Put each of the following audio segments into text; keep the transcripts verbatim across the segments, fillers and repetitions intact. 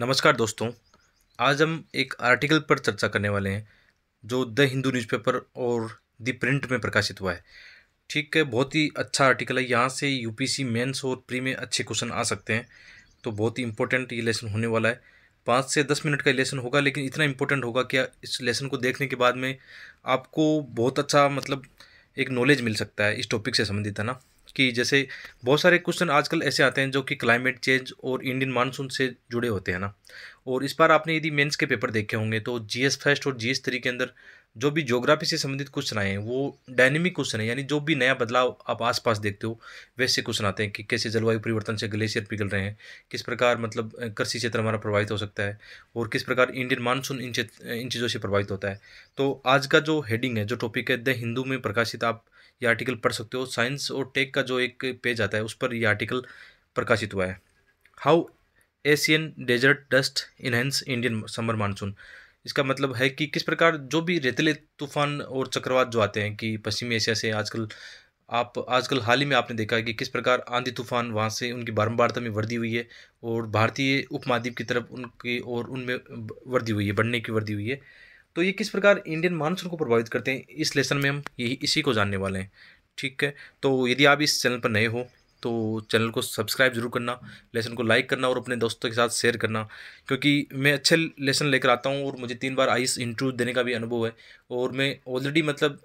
नमस्कार दोस्तों, आज हम एक आर्टिकल पर चर्चा करने वाले हैं जो द हिंदू न्यूज़पेपर और द प्रिंट में प्रकाशित हुआ है। ठीक है, बहुत ही अच्छा आर्टिकल है। यहाँ से यूपीएससी मेंस और प्री में अच्छे क्वेश्चन आ सकते हैं, तो बहुत ही इंपॉर्टेंट ये लेसन होने वाला है। पाँच से दस मिनट का लेसन होगा, लेकिन इतना इंपॉर्टेंट होगा कि इस लेसन को देखने के बाद में आपको बहुत अच्छा मतलब एक नॉलेज मिल सकता है इस टॉपिक से संबंधित, है ना। कि जैसे बहुत सारे क्वेश्चन आजकल ऐसे आते हैं जो कि क्लाइमेट चेंज और इंडियन मानसून से जुड़े होते हैं ना। और इस बार आपने यदि मेंस के पेपर देखे होंगे तो जीएस फर्स्ट और जीएस थ्री के अंदर जो भी ज्योग्राफी से संबंधित क्वेश्चन आए हैं वो डायनेमिक क्वेश्चन है, यानी जो भी नया बदलाव आप आसपास देखते हो वैसे क्वेश्चन आते हैं कि कैसे जलवायु परिवर्तन से ग्लेशियर पिघल रहे हैं, किस प्रकार मतलब कृषि क्षेत्र हमारा प्रभावित हो सकता है और किस प्रकार इंडियन मानसून इन इन चीज़ों से प्रभावित होता है। तो आज का जो हेडिंग है, जो टॉपिक है, द हिंदू में प्रकाशित, आप ये आर्टिकल पढ़ सकते हो। साइंस और टेक का जो एक पेज आता है उस पर यह आर्टिकल प्रकाशित हुआ है। How Asian desert dust enhance Indian summer monsoon. इसका मतलब है कि किस प्रकार जो भी रेतीले तूफान और चक्रवात जो आते हैं कि पश्चिमी एशिया से आजकल आप आजकल हाल ही में आपने देखा है कि किस प्रकार आंधी तूफान वहाँ से उनकी बारंबारता में वृद्धि हुई है और भारतीय उपमहाद्वीप की तरफ उनकी और उनमें वृद्धि हुई है, बढ़ने की वृद्धि हुई है। तो ये किस प्रकार इंडियन मानसून को प्रभावित करते हैं, इस लेसन में हम यही इसी को जानने वाले हैं। ठीक है, तो यदि आप इस चैनल पर नए हो तो चैनल को सब्सक्राइब जरूर करना, लेसन को लाइक करना और अपने दोस्तों के साथ शेयर करना, क्योंकि मैं अच्छे लेसन लेकर आता हूँ और मुझे तीन बार आईएएस इंटरव्यू देने का भी अनुभव है और मैं ऑलरेडी मतलब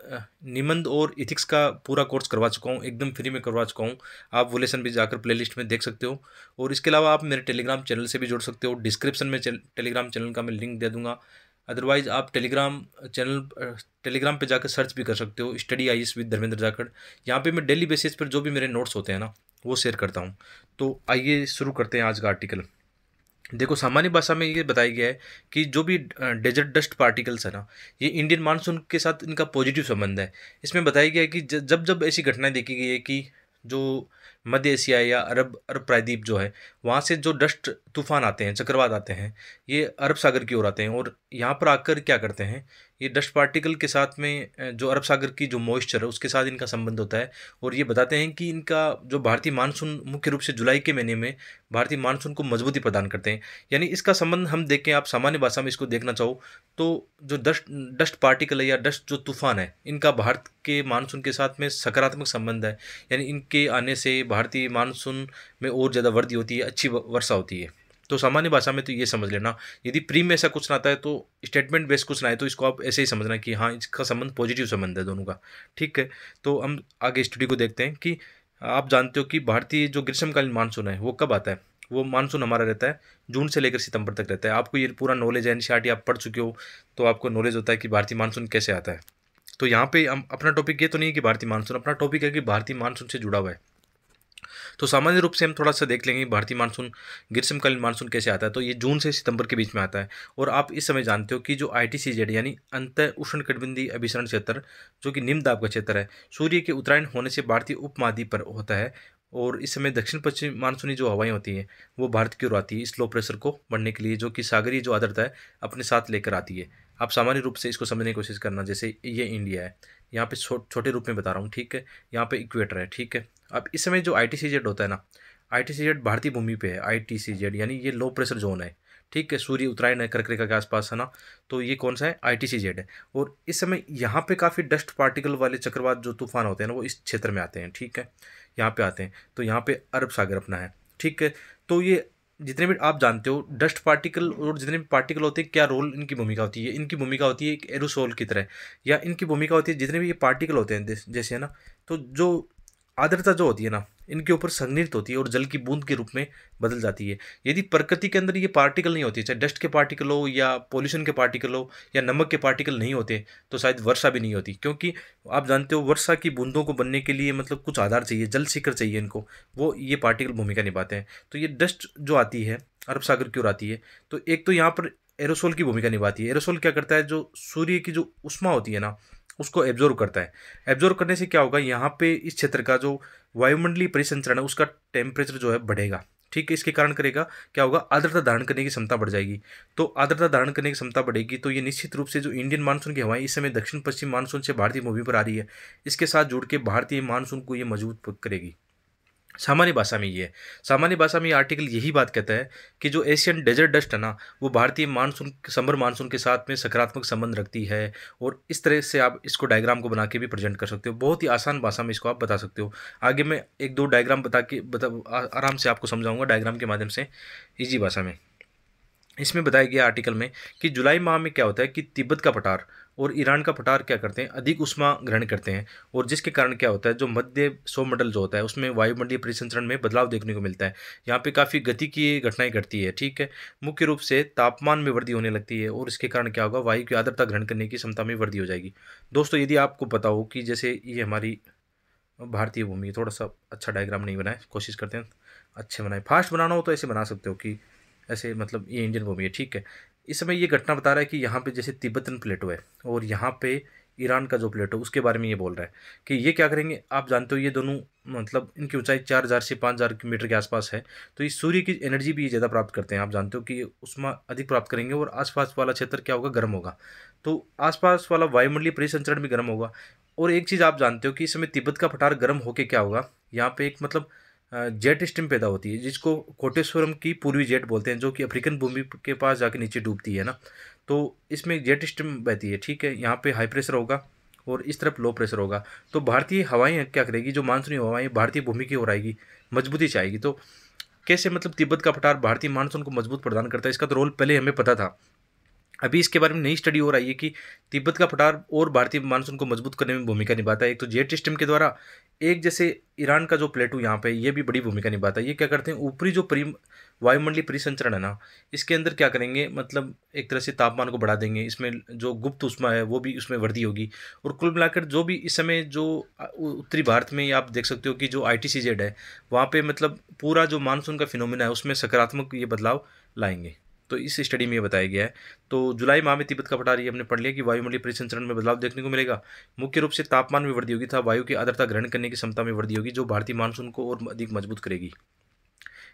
निबंध और इथिक्स का पूरा कोर्स करवा चुका हूँ, एकदम फ्री में करवा चुका हूँ। आप वो लेसन भी जाकर प्लेलिस्ट में देख सकते हो और इसके अलावा आप मेरे टेलीग्राम चैनल से भी जुड़ सकते हो। डिस्क्रिप्शन में टेलीग्राम चैनल का मैं लिंक दे दूँगा, अदरवाइज़ आप टेलीग्राम चैनल टेलीग्राम पे जाकर सर्च भी कर सकते हो, study IAS with Dharmendra Jakhar. यहाँ पे मैं डेली बेसिस पर जो भी मेरे नोट्स होते हैं ना वो शेयर करता हूँ। तो आइए शुरू करते हैं आज का आर्टिकल। देखो, सामान्य भाषा में ये बताया गया है कि जो भी डेजर्ट डस्ट पार्टिकल्स है ना, ये इंडियन मानसून के साथ इनका पॉजिटिव संबंध है। इसमें बताया गया है कि जब जब ऐसी घटनाएँ देखी गई है कि जो मध्य एशिया या अरब अरब प्रायद्वीप जो है वहाँ से जो डस्ट तूफान आते हैं, चक्रवात आते हैं, ये अरब सागर की ओर आते हैं और यहाँ पर आकर क्या करते हैं, ये डस्ट पार्टिकल के साथ में जो अरब सागर की जो मॉइस्चर है उसके साथ इनका संबंध होता है। और ये बताते हैं कि इनका जो भारतीय मानसून मुख्य रूप से जुलाई के महीने में भारतीय मानसून को मजबूती प्रदान करते हैं, यानी इसका संबंध हम देखें, आप सामान्य भाषा में इसको देखना चाहो तो जो डस्ट डस्ट पार्टिकल है या डस्ट जो तूफान है इनका भारत के मानसून के साथ में सकारात्मक संबंध है, यानी इनके आने से भारतीय मानसून में और ज़्यादा वृद्धि होती है, अच्छी वर्षा होती है। तो सामान्य भाषा में तो ये समझ लेना। यदि प्री में ऐसा कुछ ना आता है तो स्टेटमेंट बेस्ड कुछ ना आए तो इसको आप ऐसे ही समझना कि हाँ, इसका संबंध पॉजिटिव संबंध है दोनों का। ठीक है, तो हम आगे स्टडी को देखते हैं कि आप जानते हो कि भारतीय जो ग्रीष्मकालीन मानसून है वो कब आता है। वो मानसून हमारा रहता है जून से लेकर सितंबर तक रहता है। आपको ये पूरा नॉलेज है, एनसीईआरटी आप पढ़ चुके हो तो आपको नॉलेज होता है कि भारतीय मानसून कैसे आता है। तो यहाँ पे हम अपना टॉपिक ये तो नहीं है कि भारतीय मानसून, अपना टॉपिक है कि भारतीय मानसून से जुड़ा हुआ है। तो सामान्य रूप से हम थोड़ा सा देख लेंगे भारतीय मानसून, ग्रीष्मकालीन मानसून कैसे आता है। तो ये जून से सितंबर के बीच में आता है और आप इस समय जानते हो कि जो आईटीसीजेड यानी अंत उष्णकटिबंधीय अभिसरण क्षेत्र जो कि निम्नदाब का क्षेत्र है, सूर्य के उत्तरायण होने से भारतीय उपमहाद्वीप पर होता है और इस समय दक्षिण पश्चिम मानसूनी जो हवाएं होती हैं वो भारत की ओर आती है, इस लो प्रेशर को बढ़ने के लिए, जो कि सागरीय जो आर्द्रता है अपने साथ लेकर आती है। आप सामान्य रूप से इसको समझने की कोशिश करना, जैसे ये इंडिया है, यहाँ पे छो, छोटे रूप में बता रहा हूँ। ठीक है, यहाँ पे इक्वेटर है। ठीक है, अब इस समय जो आई टी सी जेड होता है ना, आई टी सी जेड भारतीय भूमि पे है, आई टी सी जेड यानी ये लो प्रेशर जोन है। ठीक है, सूर्य उत्तरायण है कर्करेखा के आसपास, है ना। तो ये कौन सा है, आई टी सी जेड है। और इस समय यहाँ पे काफ़ी डस्ट पार्टिकल वाले चक्रवात जो तूफान होते हैं ना वो इस क्षेत्र में आते हैं। ठीक है, यहाँ पे आते हैं। तो यहाँ पे अरब सागर अपना है। ठीक है, तो ये जितने भी आप जानते हो डस्ट पार्टिकल और जितने भी पार्टिकल होते हैं, क्या रोल इनकी भूमिका होती है, इनकी भूमिका होती है एक एरोसोल की तरह, या इनकी भूमिका होती है जितने भी ये पार्टिकल होते हैं जैसे, है ना। तो जो आर्द्रता जो होती है ना इनके ऊपर संघनित होती है और जल की बूंद के रूप में बदल जाती है। यदि प्रकृति के अंदर ये पार्टिकल नहीं होते, चाहे डस्ट के पार्टिकल हो या पॉल्यूशन के पार्टिकल हो या नमक के पार्टिकल नहीं होते, तो शायद वर्षा भी नहीं होती, क्योंकि आप जानते हो वर्षा की बूंदों को बनने के लिए मतलब कुछ आधार चाहिए, जल शिखर चाहिए इनको, वो ये पार्टिकल भूमिका निभाते हैं। तो ये डस्ट जो आती है अरब सागर की ओर आती है, तो एक तो यहाँ पर एरोसोल की भूमिका निभाती है। एरोसोल क्या करता है, जो सूर्य की जो उष्मा होती है ना उसको एब्जॉर्व करता है। एब्जॉर्व करने से क्या होगा, यहाँ पे इस क्षेत्र का जो वायुमंडलीय परिसंचरण है उसका टेम्परेचर जो है बढ़ेगा। ठीक है, इसके कारण करेगा क्या होगा, आर्द्रता धारण करने की क्षमता बढ़ जाएगी। तो आर्द्रता धारण करने की क्षमता बढ़ेगी तो ये निश्चित रूप से जो इंडियन मानसून की हवाएं इस समय दक्षिण पश्चिम मानसून से भारतीय भूमि पर आ रही है, इसके साथ जुड़ के भारतीय मानसून को ये मजबूत करेगी। सामान्य भाषा में ये है, सामान्य भाषा में ये आर्टिकल यही बात कहता है कि जो एशियन डेजर्ट डस्ट है ना वो भारतीय मानसून समर मानसून के साथ में सकारात्मक संबंध रखती है। और इस तरह से आप इसको डायग्राम को बना के भी प्रेजेंट कर सकते हो, बहुत ही आसान भाषा में इसको आप बता सकते हो। आगे मैं एक दो डायग्राम बता के बता आराम से आपको समझाऊँगा डायग्राम के माध्यम से ईजी भाषा में। इसमें बताया गया आर्टिकल में कि जुलाई माह में क्या होता है कि तिब्बत का पठार और ईरान का पठार क्या करते हैं, अधिक उष्मा ग्रहण करते हैं, और जिसके कारण क्या होता है जो मध्य सौमंडल जो होता है उसमें वायुमंडलीय परिसंचरण में बदलाव देखने को मिलता है। यहाँ पे काफ़ी गति की घटनाएं घटती है, ठीक है। मुख्य रूप से तापमान में वृद्धि होने लगती है और इसके कारण क्या होगा, वायु की आर्द्रता ग्रहण करने की क्षमता में वृद्धि हो जाएगी। दोस्तों यदि आपको पता हो कि जैसे ये हमारी भारतीय भूमि, थोड़ा सा अच्छा डायग्राम नहीं बनाए, कोशिश करते हैं अच्छे बनाए, फास्ट बनाना हो तो ऐसे बना सकते हो कि ऐसे, मतलब ये इंडियन भूमि है, ठीक है। इस समय ये घटना बता रहा है कि यहाँ पे जैसे तिब्बतन प्लेटो है और यहाँ पे ईरान का जो प्लेटो उसके बारे में ये बोल रहा है कि ये क्या करेंगे। आप जानते हो ये दोनों मतलब इनकी ऊंचाई चार हज़ार से पाँच हज़ार मीटर के आसपास है, तो ये सूर्य की एनर्जी भी ये ज़्यादा प्राप्त करते हैं। आप जानते हो कि ये उष्मा अधिक प्राप्त करेंगे और आसपास वाला क्षेत्र क्या होगा, गर्म होगा, तो आसपास वाला वायुमंडलीय परिसंचरण भी गर्म होगा। और एक चीज़ आप जानते हो कि इस समय तिब्बत का पठार गर्म होकर क्या होगा, यहाँ पर एक मतलब जेट स्ट्रीम पैदा होती है जिसको कोटेश्वरम की पूर्वी जेट बोलते हैं, जो कि अफ्रीकन भूमि के पास जाके नीचे डूबती है ना, तो इसमें जेट स्ट्रीम बहती है, ठीक है। यहाँ पे हाई प्रेशर होगा और इस तरफ लो प्रेशर होगा, तो भारतीय हवाएं क्या करेगी, जो मानसूनी हवाएं भारतीय भूमि की ओर आएगी, मजबूती चाहेगी। तो कैसे मतलब तिब्बत का पठार भारतीय मानसून को मजबूत प्रदान करता है, इसका तो रोल पहले हमें पता था, अभी इसके बारे में नई स्टडी हो रही है कि तिब्बत का पठार और भारतीय मानसून को मजबूत करने में भूमिका निभाता है। एक तो जेट सिस्टम के द्वारा, एक जैसे ईरान का जो प्लेटू यहाँ पे ये भी बड़ी भूमिका निभाता है। ये क्या करते हैं, ऊपरी जो परि वायुमंडलीय परिसंचरण है ना इसके अंदर क्या करेंगे, मतलब एक तरह से तापमान को बढ़ा देंगे, इसमें जो गुप्त उष्मा है वो भी उसमें वृद्धि होगी। और कुल मिलाकर जो भी इस समय जो उत्तरी भारत में आप देख सकते हो कि जो आई टी सी जेड है वहाँ पर मतलब पूरा जो मानसून का फिनोमिना है उसमें सकारात्मक ये बदलाव लाएंगे, तो इस स्टडी में ये बताया गया है। तो जुलाई माह में तिब्बत का पठार ये हमने पढ़ लिया कि वायुमंडलीय परिसंचरण में बदलाव देखने को मिलेगा, मुख्य रूप से तापमान में वृद्धि होगी तथा वायु की आर्द्रता ग्रहण करने की क्षमता में वृद्धि होगी, जो भारतीय मानसून को और अधिक मजबूत करेगी।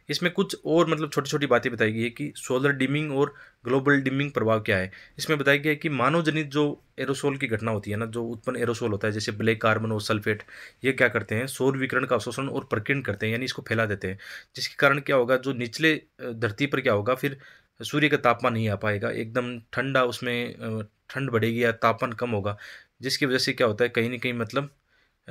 इसमें कुछ और मतलब छोटी छोटी बातें बताई गई है कि सोलर डिमिंग और ग्लोबल डिमिंग प्रभाव क्या है। इसमें बताया गया है कि मानव जनित जो एरोसोल की घटना होती है ना, जो उत्पन्न एरोसोल होता है जैसे ब्लैक कार्बन और सल्फेट, ये क्या करते हैं सौर विकिरण का अवशोषण और प्रकीर्ण करते हैं, यानी इसको फैला देते हैं, जिसके कारण क्या होगा जो निचले धरती पर क्या होगा फिर सूर्य का तापमान नहीं आ पाएगा, एकदम ठंडा उसमें ठंड बढ़ेगी या तापमान कम होगा, जिसकी वजह से क्या होता है कहीं ना कहीं मतलब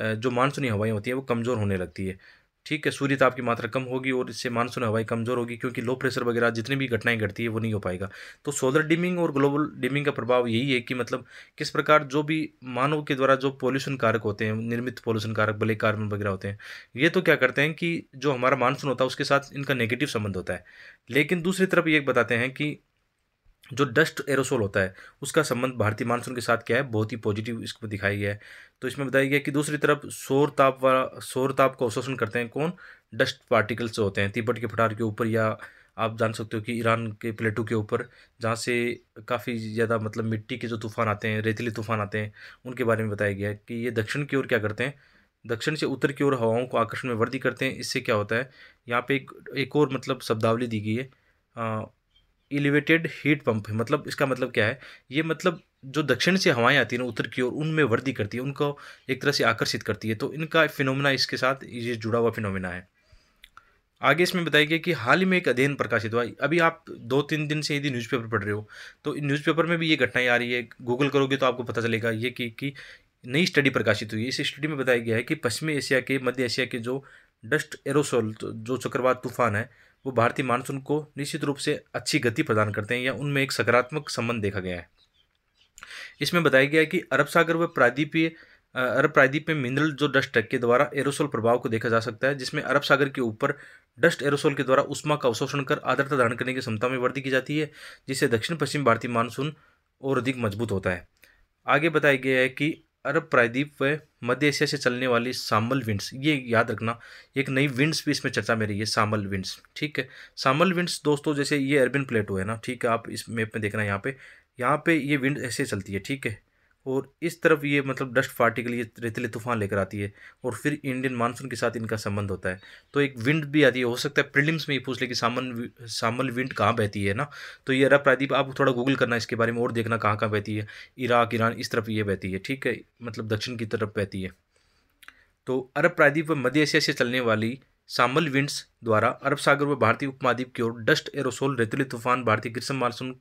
जो मानसूनी हवाएं होती हैं वो कमज़ोर होने लगती है, ठीक है। सूर्य ताप की मात्रा कम होगी और इससे मानसूनी हवाएं कमज़ोर होगी, क्योंकि लो प्रेशर वगैरह जितनी भी घटनाएं घटती है वो नहीं हो पाएगा। तो सोलर डिमिंग और ग्लोबल डिमिंग का प्रभाव यही है कि मतलब किस प्रकार जो भी मानव के द्वारा जो पॉल्यूशन कारक होते हैं, निर्मित पॉल्यूशन कारक ब्लैक कार्बन वगैरह होते हैं, ये तो क्या करते हैं कि जो हमारा मानसून होता है उसके साथ इनका नेगेटिव संबंध होता है। लेकिन दूसरी तरफ ये बताते हैं कि जो डस्ट एरोसोल होता है उसका संबंध भारतीय मानसून के साथ क्या है, बहुत ही पॉजिटिव इसको दिखाया गया है। तो इसमें बताया गया कि दूसरी तरफ सौर ताप व सौर ताप को अवशोषण करते हैं कौन, डस्ट पार्टिकल्स होते हैं तिब्बत के पठार के ऊपर, या आप जान सकते हो कि ईरान के प्लेटू के ऊपर, जहाँ से काफ़ी ज़्यादा मतलब मिट्टी के जो तूफान आते हैं, रेतीले तूफान आते हैं, उनके बारे में बताया गया है कि ये दक्षिण की ओर क्या करते हैं, दक्षिण से उत्तर की ओर हवाओं को आकर्षण में वृद्धि करते हैं। इससे क्या होता है, यहाँ पे एक एक और मतलब शब्दावली दी गई है, एलिवेटेड हीट पंप है, मतलब इसका मतलब क्या है, ये मतलब जो दक्षिण से हवाएं आती हैं उत्तर की ओर उनमें वृद्धि करती है, उनको एक तरह से आकर्षित करती है, तो इनका फिनोमिना इसके साथ ये जुड़ा हुआ फिनोमिना है। आगे इसमें बताया गया कि हाल ही में एक अध्ययन प्रकाशित हुआ, अभी आप दो तीन दिन से यदि न्यूज़पेपर पढ़ रहे हो तो न्यूज़पेपर में भी ये घटनाएँ आ रही है, गूगल करोगे तो आपको पता चलेगा ये कि, कि नई स्टडी प्रकाशित हुई। इस स्टडी में बताया गया है कि पश्चिमी एशिया के, मध्य एशिया के जो डस्ट एरोसोल जो चक्रवात तूफान है वो भारतीय मानसून को निश्चित रूप से अच्छी गति प्रदान करते हैं, या उनमें एक सकारात्मक संबंध देखा गया है। इसमें बताया गया है कि अरब सागर व प्रायद्वीपीय अरब प्रायद्वीप में मिनरल जो डस्ट के द्वारा एरोसोल प्रभाव को देखा जा सकता है, जिसमें अरब सागर के ऊपर डस्ट एरोसोल के द्वारा उष्मा का अवशोषण कर आर्द्रता धारण करने की क्षमता में वृद्धि की जाती है, जिससे दक्षिण पश्चिम भारतीय मानसून और अधिक मजबूत होता है। आगे बताया गया है कि अरब प्रायद्वीप व मध्य एशिया से चलने वाली शामल विंड्स, ये याद रखना एक नई विंड्स भी इसमें चर्चा में रही है, शामल विंड्स, ठीक है। शामल विंड्स दोस्तों जैसे ये अर्बन प्लेटो है ना, ठीक है, आप इस मैप में देखना, यहाँ पे यहाँ पे ये विंड ऐसे चलती है, ठीक है, और इस तरफ ये मतलब डस्ट पार्टिकल ये रेतीले तूफान लेकर आती है और फिर इंडियन मानसून के साथ इनका संबंध होता है। तो एक विंड भी आती है, हो सकता है प्रीलिम्स में ये पूछ ले कि सामल सामल विंड कहाँ बहती है ना, तो ये अरब प्रायद्वीप, आप थोड़ा गूगल करना इसके बारे में और देखना कहाँ कहाँ बहती है, इराक ईरान इस तरफ ये बहती है, ठीक है, मतलब दक्षिण की तरफ बहती है। तो अरब प्रायद्वीप व मध्य एशिया से चलने वाली शामल विंड्स द्वारा अरब सागर व भारतीय उपमहाद्वीप की ओर डस्ट एरोसोल रेतुले तूफान भारतीय ग्रीष्म मानसून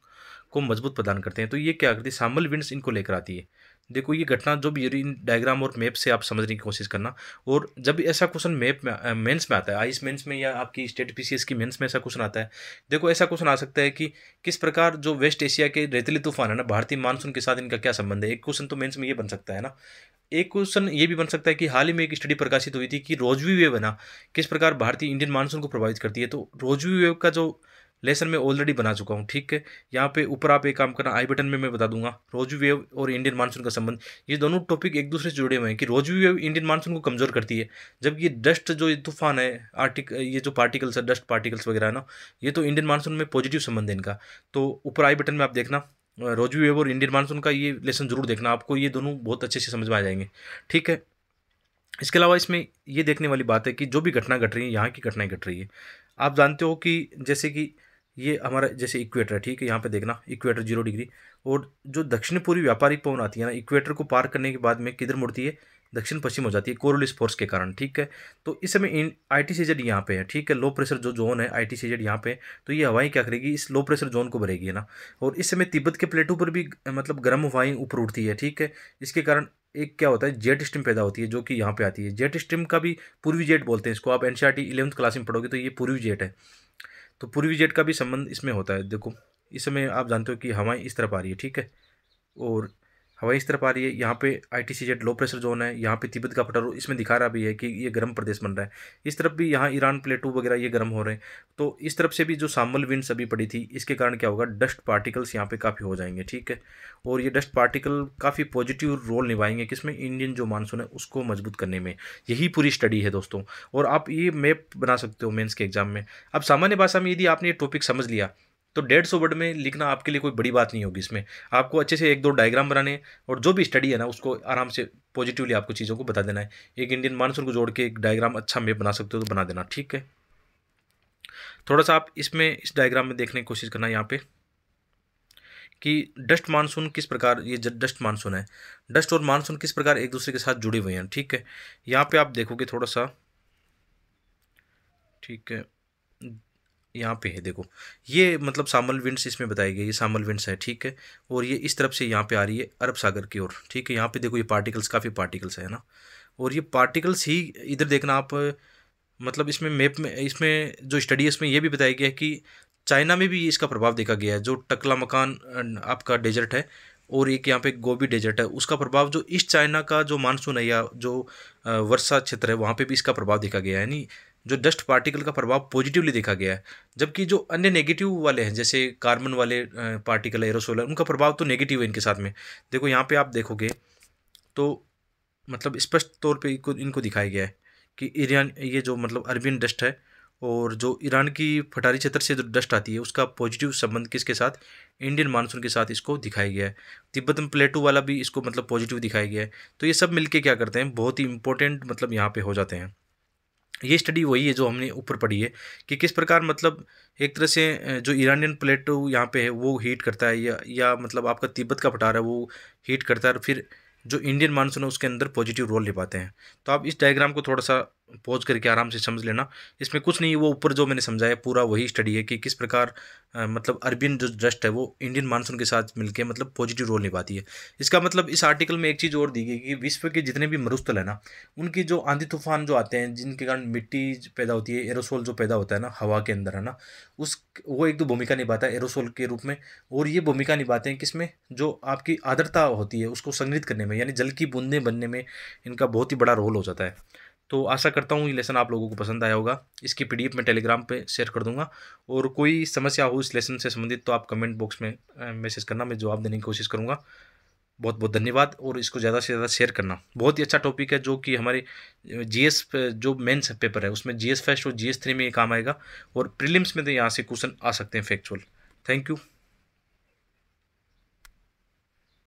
को मजबूत प्रदान करते हैं। तो ये क्या करती है, शामल विंड्स इनको लेकर आती है। देखो ये घटना जो भी इन डायग्राम और मैप से आप समझने की कोशिश करना, और जब ऐसा क्वेश्चन मैप में मेंस में आता है, आईएएस मेंस में या आपकी स्टेट पीसीएस की मेंस में ऐसा क्वेश्चन आता है। देखो ऐसा क्वेश्चन आ सकता है कि किस प्रकार जो वेस्ट एशिया के रेतीले तूफान है ना, भारतीय मानसून के साथ इनका क्या संबंध है। एक क्वेश्चन तो मेंस में ये बन सकता है ना। एक क्वेश्चन ये भी बन सकता है कि हाल ही में एक स्टडी प्रकाशित हुई थी कि रोजवी वेव है ना, किस प्रकार भारतीय इंडियन मानसून को प्रभावित करती है। तो रोजवी वेव का जो लेसन मैं ऑलरेडी बना चुका हूँ, ठीक है। यहाँ पे ऊपर आप एक काम करना, आई बटन में मैं बता दूंगा रोजवी वेव और इंडियन मानसून का संबंध। ये दोनों टॉपिक एक दूसरे से जुड़े हुए हैं कि रोजवी वेव इंडियन मानसून को कमजोर करती है, जब ये डस्ट जो तूफान है आर्टिक ये जो पार्टिकल्स है डस्ट पार्टिकल्स वगैरह ना, ये तो इंडियन मानसून में पॉजिटिव संबंध है इनका। तो ऊपर आई बटन में आप देखना रोजवी वेव और इंडियन मानसून का ये लेसन जरूर देखना, आपको ये दोनों बहुत अच्छे से समझ में आ जाएंगे, ठीक है। इसके अलावा इसमें ये देखने वाली बात है कि जो भी घटना घट रही है, यहाँ की घटनाएं घट रही है। आप जानते हो कि जैसे कि ये हमारा जैसे इक्वेटर है, ठीक है, यहाँ पे देखना इक्वेटर जीरो डिग्री, और जो दक्षिण पूर्वी व्यापारिक पवन आती है ना, इक्वेटर को पार करने के बाद में किधर मुड़ती है, दक्षिण पश्चिम हो जाती है कोरलिस फोर्स के कारण, ठीक है। तो इस समय आई टी सी जेड यहाँ पे है, ठीक है, लो प्रेशर जो जोन है आई टी सी जेड यहाँ पे, तो ये हवाएं क्या करेगी, इस लो प्रेशर जोन को भरेगी ना। और इस समय तिब्बत के प्लेटू पर भी मतलब गर्म हवाएं ऊपर उठती है, ठीक है। इसके कारण एक क्या होता है, जेट स्ट्रीम पैदा होती है जो कि यहाँ पे आती है। जेट स्ट्रीम का भी पूर्वी जेट बोलते हैं इसको, आप एनसीईआरटी इलेवंथ क्लास में पढ़ोगे तो ये पूर्वी जेट है, तो पूर्वी जेट का भी संबंध इसमें होता है। देखो इस समय आप जानते हो कि हवाएं इस तरफ आ रही है, ठीक है, और हवाएं इस तरफ आ रही है। यहाँ पे आईटीसीजेड लो प्रेशर जोन है, यहाँ पे तिब्बत का पठार इसमें दिखा रहा भी है कि ये गर्म प्रदेश बन रहा है। इस तरफ भी यहाँ ईरान प्लेटू वगैरह ये गर्म हो रहे हैं, तो इस तरफ से भी जो शामल विंड्स अभी पड़ी थी, इसके कारण क्या होगा, डस्ट पार्टिकल्स यहाँ पे काफ़ी हो जाएंगे, ठीक है। और ये डस्ट पार्टिकल काफ़ी पॉजिटिव रोल निभाएंगे किसमें, इंडियन जो मानसून है उसको मजबूत करने में। यही पूरी स्टडी है दोस्तों, और आप ये मैप बना सकते हो मेन्स के एग्जाम में। अब सामान्य भाषा में यदि आपने ये टॉपिक समझ लिया तो डेढ़ सौ वर्ड में लिखना आपके लिए कोई बड़ी बात नहीं होगी। इसमें आपको अच्छे से एक दो डायग्राम बनाने, और जो भी स्टडी है ना उसको आराम से पॉजिटिवली आपको चीज़ों को बता देना है। एक इंडियन मानसून को जोड़ के एक डायग्राम अच्छा मैप बना सकते हो तो बना देना, ठीक है। थोड़ा सा आप इसमें इस डायग्राम में देखने की कोशिश करना यहाँ पे कि डस्ट मानसून किस प्रकार, ये डस्ट मानसून है, डस्ट और मानसून किस प्रकार एक दूसरे के साथ जुड़े हुए हैं, ठीक है। यहाँ पर आप देखोगे थोड़ा सा, ठीक है, यहाँ पे है देखो, ये मतलब शामल विंड्स इसमें बताई गई, ये शामल विंड्स है, ठीक है। और ये इस तरफ से यहाँ पे आ रही है अरब सागर की ओर, ठीक है। यहाँ पे देखो ये पार्टिकल्स, काफ़ी पार्टिकल्स है ना, और ये पार्टिकल्स ही इधर देखना आप, मतलब इसमें मैप में इसमें जो स्टडी है इसमें यह भी बताया गया है कि चाइना में भी इसका प्रभाव देखा गया है। जो टकलामकान आपका डेजर्ट है और एक यहाँ पे गोबी डेजर्ट है, उसका प्रभाव जो ईस्ट चाइना का जो मानसून है या जो वर्षा क्षेत्र है वहाँ पे भी इसका प्रभाव देखा गया है। यानी जो डस्ट पार्टिकल का प्रभाव पॉजिटिवली देखा गया है, जबकि जो अन्य नेगेटिव वाले हैं जैसे कार्बन वाले पार्टिकल एरोसोल है, उनका प्रभाव तो नेगेटिव है इनके साथ में। देखो यहाँ पे आप देखोगे तो मतलब स्पष्ट तौर पे इनको इनको दिखाया गया है कि ईरान ये जो मतलब अरबियन डस्ट है और जो ईरान की पठारी क्षेत्र से जो डस्ट आती है उसका पॉजिटिव संबंध किसके साथ, इंडियन मानसून के साथ इसको दिखाया गया है। तिब्बतन प्लेटू वाला भी इसको मतलब पॉजिटिव दिखाया गया है। तो ये सब मिलके क्या करते हैं, बहुत ही इंपॉर्टेंट मतलब यहाँ पे हो जाते हैं। ये स्टडी वही है जो हमने ऊपर पढ़ी है कि किस प्रकार मतलब एक तरह से जो ईरानियन प्लेटो यहाँ पे है वो हीट करता है, या या मतलब आपका तिब्बत का पठार है वो हीट करता है, और फिर जो इंडियन मानसून है उसके अंदर पॉजिटिव रोल निभाते हैं। तो आप इस डायग्राम को थोड़ा सा पॉज करके आराम से समझ लेना, इसमें कुछ नहीं, वो ऊपर जो मैंने समझाया पूरा वही स्टडी है कि किस प्रकार आ, मतलब अरबियन जो डस्ट है वो इंडियन मानसून के साथ मिलके मतलब पॉजिटिव रोल निभाती है। इसका मतलब इस आर्टिकल में एक चीज़ और दी गई कि विश्व के जितने भी मरुस्थल है ना, उनकी जो आंधी तूफान जो आते हैं जिनके कारण मिट्टी पैदा होती है, एरोसोल जो पैदा होता है ना हवा के अंदर है ना, उस वो एक तो भूमिका निभाता है एरोसोल के रूप में, और ये भूमिका निभाते हैं किसमें, जो आपकी आर्द्रता होती है उसको संग्रहित करने में, यानी जल की बूंदें बनने में इनका बहुत ही बड़ा रोल हो जाता है। तो आशा करता हूँ ये लेसन आप लोगों को पसंद आया होगा। इसकी पीडीएफ मैं टेलीग्राम पे शेयर कर दूंगा, और कोई समस्या हो इस लेसन से संबंधित तो आप कमेंट बॉक्स में मैसेज करना, मैं जवाब देने की कोशिश करूँगा। बहुत बहुत धन्यवाद, और इसको ज़्यादा से ज़्यादा शेयर करना। बहुत ही अच्छा टॉपिक है जो कि हमारे जीएस जो मेंस पेपर है उसमें जीएस फर्स्ट और जीएस थ्री में ये काम आएगा, और प्रीलिम्स में तो यहाँ से क्वेश्चन आ सकते हैं फैक्चुअल। Thank you.